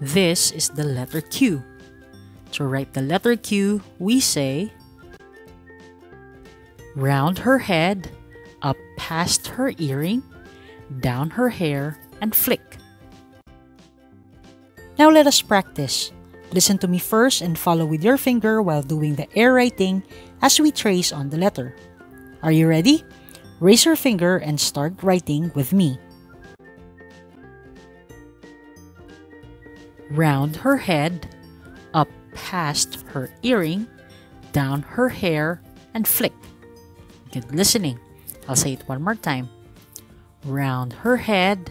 This is the letter Q. To write the letter Q, we say, round her head, up past her earring, down her hair, and flick. Now let us practice. Listen to me first and follow with your finger while doing the air writing as we trace on the letter. Are you ready? Raise your finger and start writing with me. Round her head, up past her earring, down her hair, and flick. Good listening. I'll say it one more time. Round her head,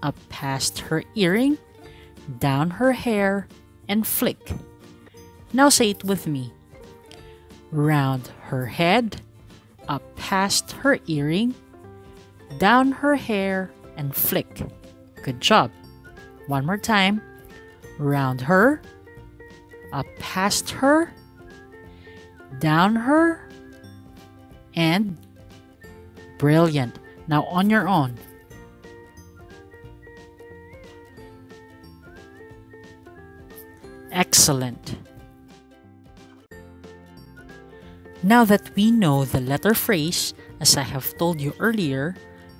up past her earring, down her hair, and flick. Now say it with me. Round her head, up past her earring, down her hair, and flick. Good job. One more time. Round her, up past her, down her, and brilliant. Now on your own. Excellent. Now that we know the letter phrase, as I have told you earlier,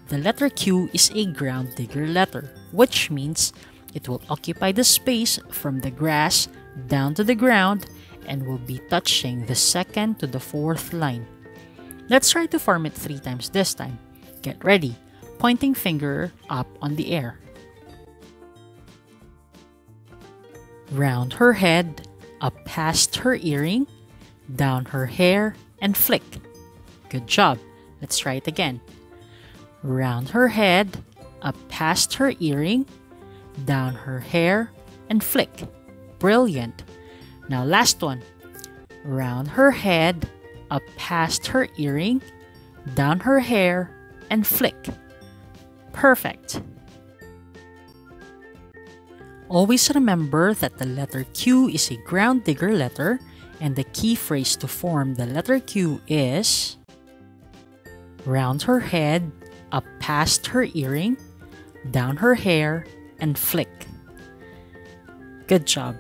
the letter Q is a ground digger letter, which means it will occupy the space from the grass down to the ground and will be touching the second to the fourth line. Let's try to form it 3 times this time. Get ready. Pointing finger up on the air. Round her head, up past her earring, down her hair, and flick. Good job. Let's try it again. Round her head, up past her earring, down her hair, and flick. Brilliant. Now last one. Round her head, up past her earring, down her hair, and flick. Perfect. Always remember that the letter Q is a ground digger letter, and the key phrase to form the letter Q is round her head, up past her earring, down her hair, and flick. Good job.